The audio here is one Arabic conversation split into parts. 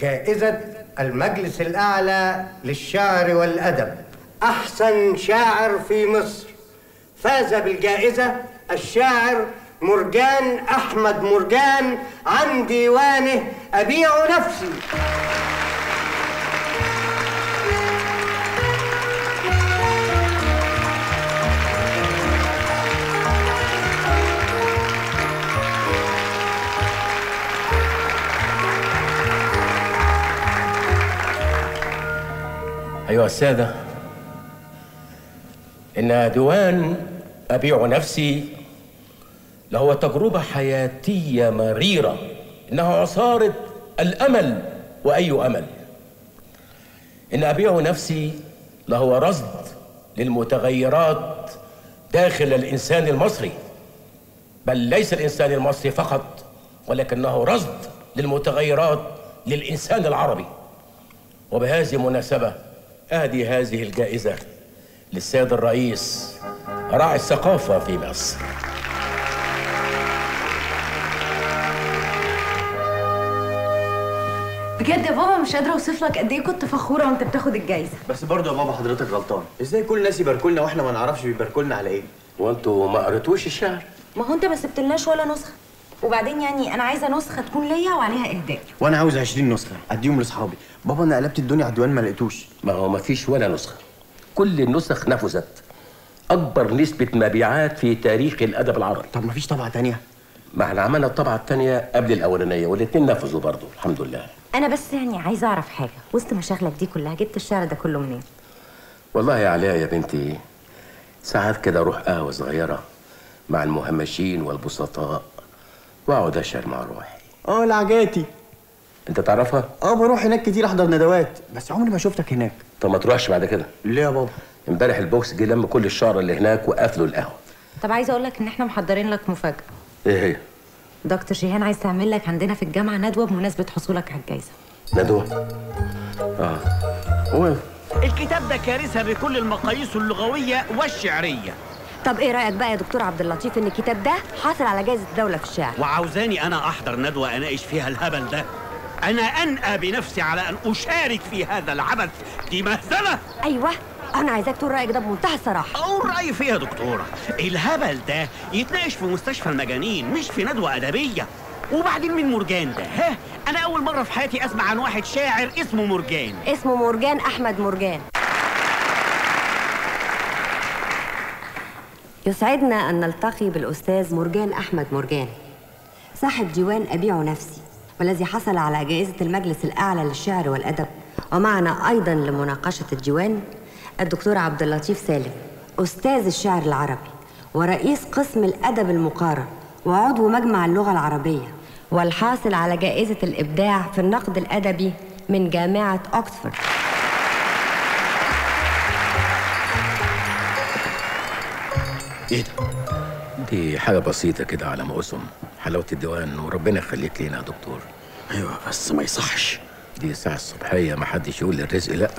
جائزة المجلس الأعلى للشعر والأدب أحسن شاعر في مصر، فاز بالجائزة الشاعر مرجان أحمد مرجان عن ديوانه أبيع نفسي. أيها السادة، إن ديوان أبيع نفسي لهو تجربة حياتية مريرة، إنها عصارة الأمل وأي أمل. إن أبيع نفسي لهو رصد للمتغيرات داخل الإنسان المصري، بل ليس الإنسان المصري فقط، ولكنه رصد للمتغيرات للإنسان العربي. وبهذه المناسبة أهدي هذه الجائزة للسيد الرئيس راعي الثقافة في مصر. بجد يا بابا مش قادرة أوصف لك قد إيه كنت فخورة وأنت بتاخد الجائزة. بس برضه يا بابا حضرتك غلطان، إزاي كل الناس يباركوا لنا وإحنا ما نعرفش بيباركوا لنا على إيه؟ وأنتوا ما قريتوش الشعر؟ ما هو أنت ما سبتلناش ولا نسخة، وبعدين يعني أنا عايزة نسخة تكون ليا وعليها إهداء. وأنا عاوز 20 نسخة أديهم لأصحابي. بابا أنا قلبت الدنيا على الديوان ما لقيتوش. ما هو ما فيش ولا نسخة، كل النسخ نفذت. أكبر نسبة مبيعات في تاريخ الأدب العربي. طب ما فيش طبعة تانية؟ ما إحنا عملنا الطبعة التانية قبل الأولانية والاتنين نفذوا برضه الحمد لله. أنا بس يعني عايزة أعرف حاجة، وسط مشاغلك دي كلها جبت الشعر ده كله منين؟ والله يا علاء يا بنتي، ساعات كده أروح قهوة صغيرة مع المهمشين والبسطاء واقعد اشعر مع روحي. العجاتي انت تعرفها؟ بروح هناك كتير احضر ندوات، بس عمري ما شفتك هناك. طب ما تروحش بعد كده. ليه يا بابا؟ امبارح البوكس جه لم كل الشعر اللي هناك وقفلوا القهوه. طب عايزه اقول لك ان احنا محضرين لك مفاجاه. ايه هي؟ دكتور شيهان عايز تعمل لك عندنا في الجامعه ندوه بمناسبه حصولك على الجايزه. ندوه؟ هو الكتاب ده كارثه بكل المقاييس اللغويه والشعريه. طب ايه رايك بقى يا دكتور عبد اللطيف ان الكتاب ده حاصل على جائزه دوله في الشعر؟ وعاوزاني انا احضر ندوه اناقش فيها الهبل ده؟ انا انأى بنفسي على ان اشارك في هذا العبث، دي مهزله. ايوه انا عايزاك تقول رايك ده بمنتهى الصراحه. اقول رايي فيه يا دكتوره؟ الهبل ده يتناقش في مستشفى المجانين مش في ندوه ادبيه. وبعدين مين مرجان ده؟ ها، انا اول مره في حياتي اسمع عن واحد شاعر اسمه مرجان. اسمه مرجان احمد مرجان. يسعدنا أن نلتقي بالأستاذ مرجان أحمد مرجان، صاحب ديوان أبيع نفسي، والذي حصل على جائزة المجلس الأعلى للشعر والأدب. ومعنا أيضاً لمناقشة الديوان الدكتور عبد اللطيف سالم، أستاذ الشعر العربي ورئيس قسم الأدب المقارن وعضو مجمع اللغة العربية، والحاصل على جائزة الإبداع في النقد الأدبي من جامعة أكسفورد. ايه ده؟ دي حاجة بسيطة كده على ما أسم حلاوة الديوان، وربنا يخليك لينا يا دكتور. أيوه بس ما يصحش، دي الساعة الصبحية ما حدش يقول للرزق لأ.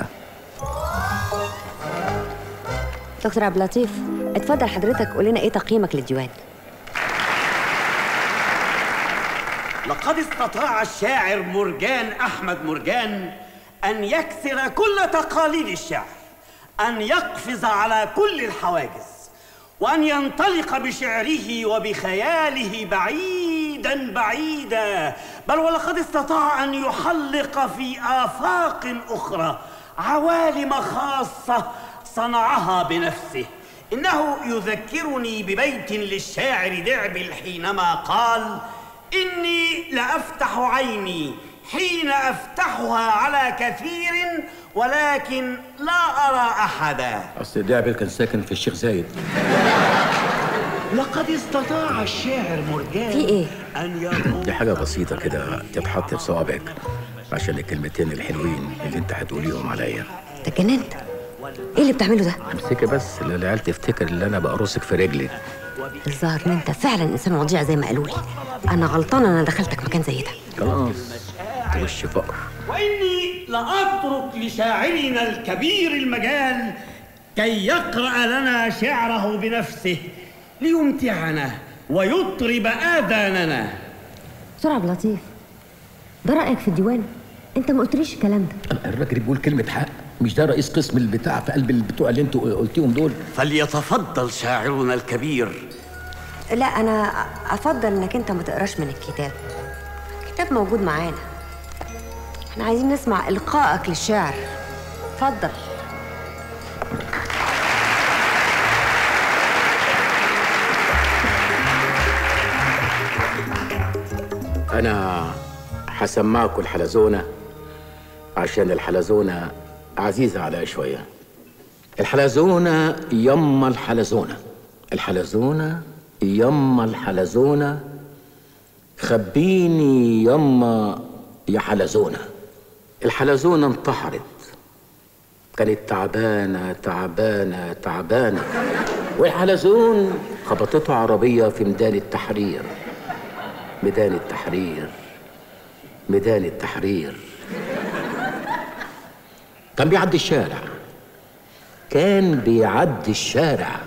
دكتور عبد اللطيف اتفضل حضرتك قول لنا إيه تقييمك للديوان؟ لقد استطاع الشاعر مرجان أحمد مرجان أن يكسر كل تقاليد الشعر، أن يقفز على كل الحواجز، وأن ينطلق بشعره وبخياله بعيداً بعيداً، بل ولقد استطاع أن يحلق في آفاق أخرى عوالم خاصة صنعها بنفسه. إنه يذكرني ببيت للشاعر دعبل حينما قال: إني لأفتح عيني حين أفتحها على كثير ولكن لا أرى أحدا. أصل دعبل كان ساكن في الشيخ زايد. لقد استطاع الشاعر مرجان في إيه؟ دي حاجة بسيطة كده تتحط في صوابعك عشان الكلمتين الحلوين اللي أنت هتقوليهم عليا. تجننت؟ إيه اللي بتعمله ده؟ امسكي بس للعيال تفتكر إن أنا بقرصك في رجلي. الظاهر إن أنت فعلا إنسان وضيع زي ما قالوا لي. أنا غلطانة أنا دخلتك مكان زي ده. خلاص أنت وش فقر. وإني لأترك لشاعرنا الكبير المجال كي يقرأ لنا شعره بنفسه ليمتعنا ويطرب آذاننا. دكتور عبد اللطيف ده رايك في الديوان، انت ما قلتليش الكلام ده. الراجل بيقول كلمه حق، مش ده رئيس قسم البتاع في قلب البتوع اللي انتوا قلتيهم دول؟ فليتفضل شاعرنا الكبير. لا انا افضل انك انت ما تقراش من الكتاب، الكتاب موجود معانا، احنا عايزين نسمع القائك للشعر. اتفضل. انا هسمعكوا الحلزونة عشان الحلزونة عزيزة عليا شوية. الحلزونة يما الحلزونة، الحلزونة يما الحلزونة، خبيني يما يا حلزونة. الحلزونة انتحرت، كانت تعبانة تعبانة تعبانة، والحلزون خبطته عربية في ميدان التحرير. ميدان التحرير، ميدان التحرير، كان بيعدي الشارع، كان بيعدي الشارع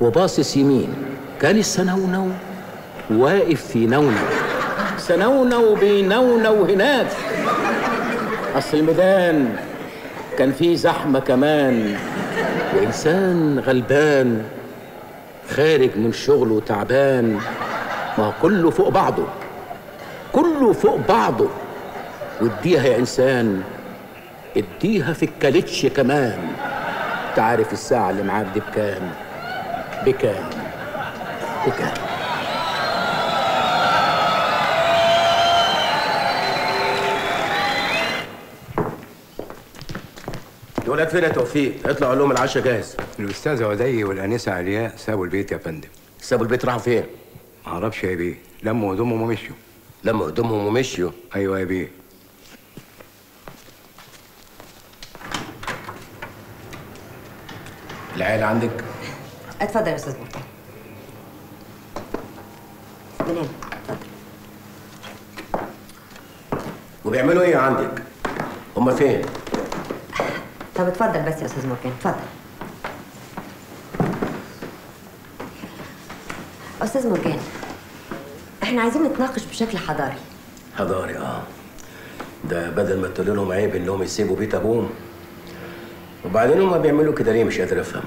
وباصص يمين، كان السنونو واقف في نونو، سنونو بينونو هناك. اصل الميدان كان فيه زحمة كمان، وإنسان غلبان خارج من شغله تعبان، ما هو كله فوق بعضه، كله فوق بعضه، واديها يا إنسان، اديها في الكالتش كمان. تعرف الساعة اللي معاك دي بكام؟ بكام؟ بكام؟ الولاد فين يا توفيق؟ اطلعوا لهم العشاء جاهز. الأستاذ وزي والأنسة علياء سابوا البيت يا فندم. سابوا البيت راحوا فين؟ معرفش يا بيه، لموا هدومهم ومشيوا. لموا هدومهم ومشيوا؟ أيوه يا بيه. العيال عندك؟ اتفضل يا أستاذ مرجان. من هنا، اتفضل. وبيعملوا إيه عندك؟ هما فين؟ طب اتفضل بس يا أستاذ مرجان، اتفضل. أستاذ مرجان، إحنا عايزين نتناقش بشكل حضاري. حضاري آه. ده بدل ما تقول لهم عيب إنهم يسيبوا بيت أبوهم. وبعدين هما بيعملوا كده ليه؟ مش قادر أفهم.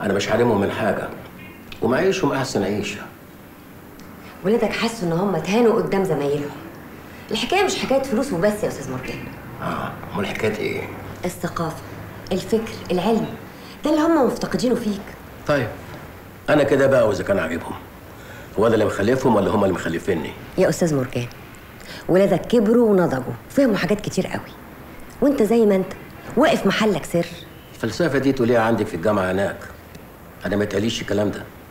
أنا مش حارمهم من حاجة، ومعيشهم أحسن عيشة. ولادك حسوا إن هما اتهانوا قدام زمايلهم. الحكاية مش حكاية فلوس وبس يا أستاذ مرجان. آه، أمال حكاية إيه؟ الثقافة، الفكر، العلم، ده اللي هما مفتقدينه فيك. طيب أنا كده بقى، وإذا كان عاجبهم هو أنا اللي مخلفهم ولا هم اللي مخلفيني؟ يا أستاذ مرجان، ولادك كبروا ونضجوا، فهموا حاجات كتير قوي، وأنت زي ما أنت واقف محلك سر. الفلسفة دي تقوليها عندك في الجامعة هناك، أنا ما تقاليش الكلام ده.